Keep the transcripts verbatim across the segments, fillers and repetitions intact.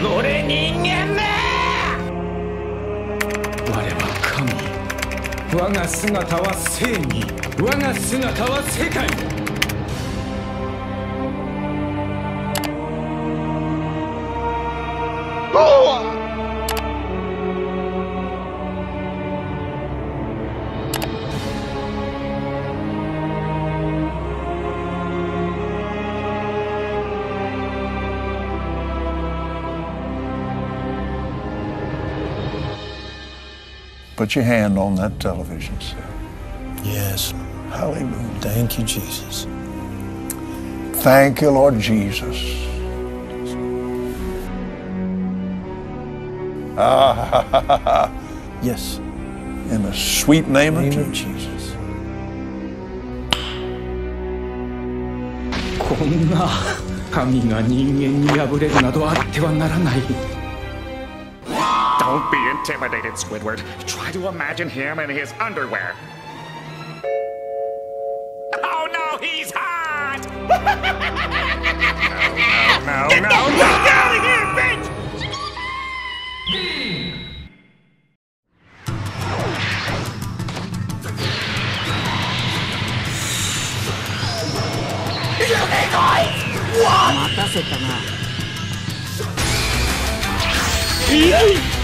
汚れ人間め！我は神。我が姿は正義。我が姿は世界。 Put your hand on that television set. Yes. Hallelujah. Thank you, Jesus. Thank you, Lord Jesus. Ah, yes. In the sweet name, name of Jesus. Jesus. Don't be intimidated, Squidward. Try to imagine him in his underwear. Oh no, he's hot! No, no, no, no, no! Get out of here, bitch! You think I... What?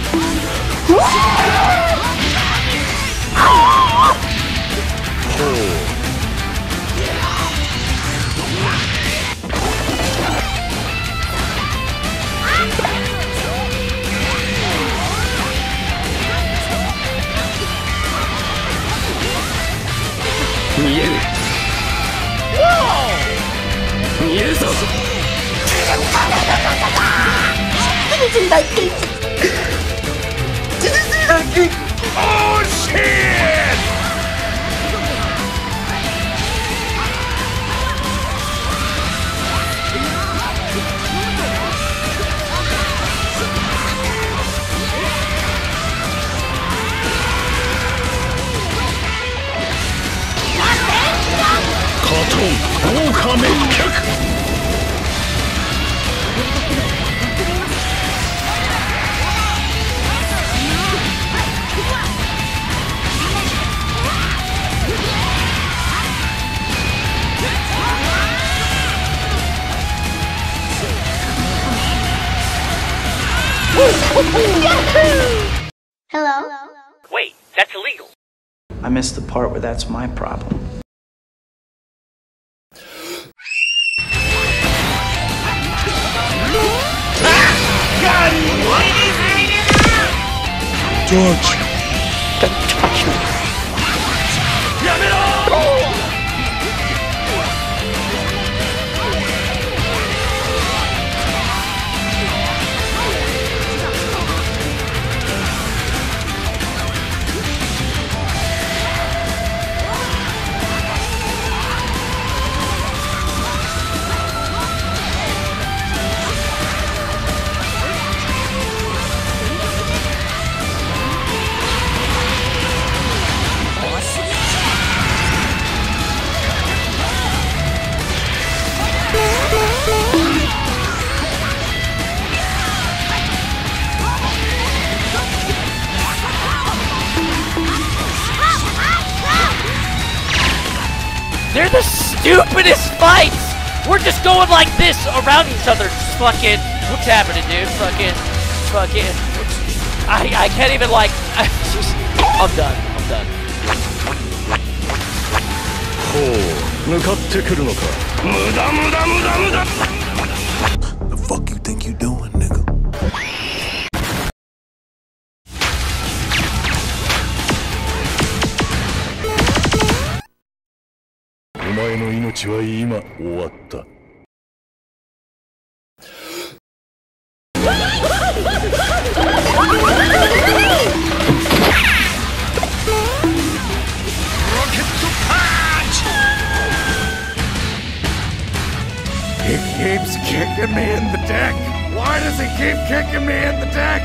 What? Oh! Oh shit! Cartoon, all coming kick. Hello? Hello? Wait, that's illegal. I missed the part where that's my problem. George, don't touch me. They're the stupidest fights! We're just going like this around each other. Just fucking... What's happening, dude? Fucking... Fucking... I, I can't even like... I just, I'm done. I'm done. The fuck you think you doing, nigga? He keeps kicking me in the deck. Why does he keep kicking me in the deck?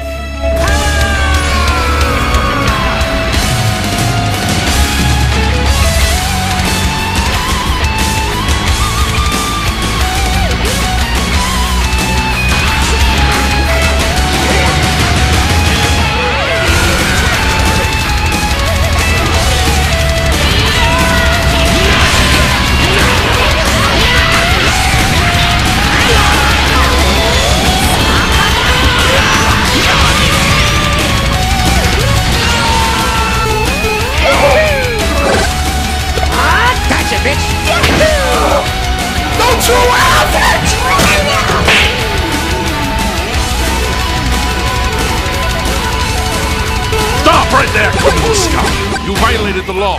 Stop right there, criminal scum! You violated the law.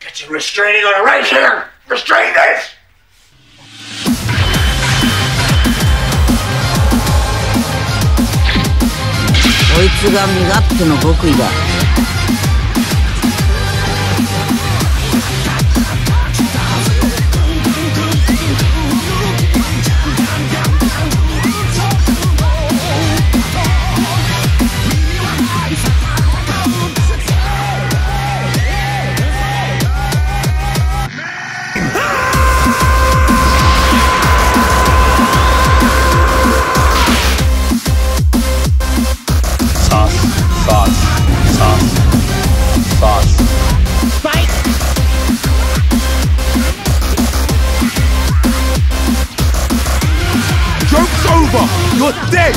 Get your restraining order right here! Restrain this! This is my secret weapon. You're dead!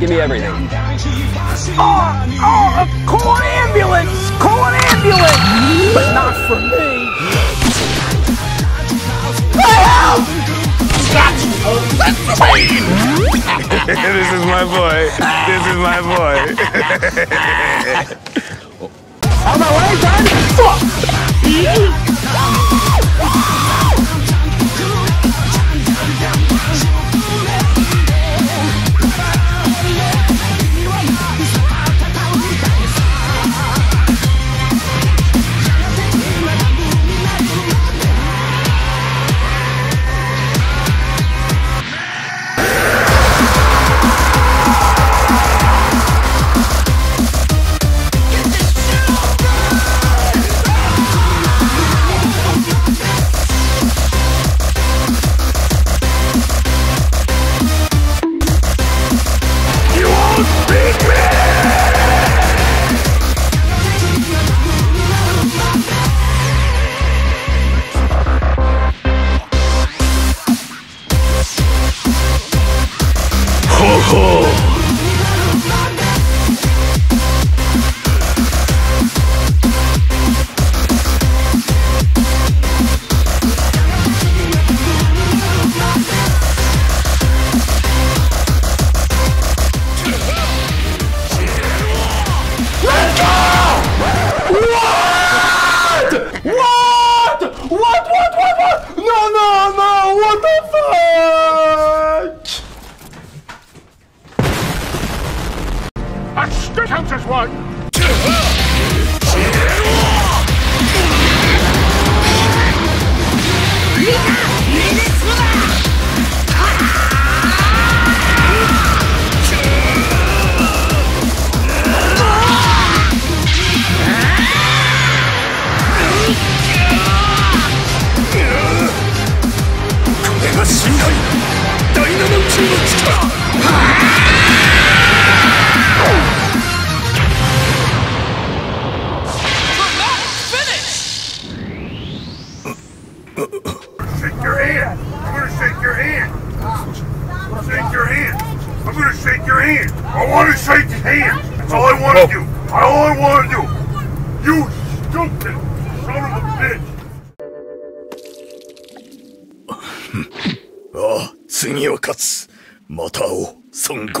Give me everything. Oh, oh, call an ambulance! Call an ambulance! But not for me! Help! That's the pain! This is my boy. This is my boy. On my way, son! Fuck! Counts as one. Oh, 次は勝つ。また会おう、孫悟空。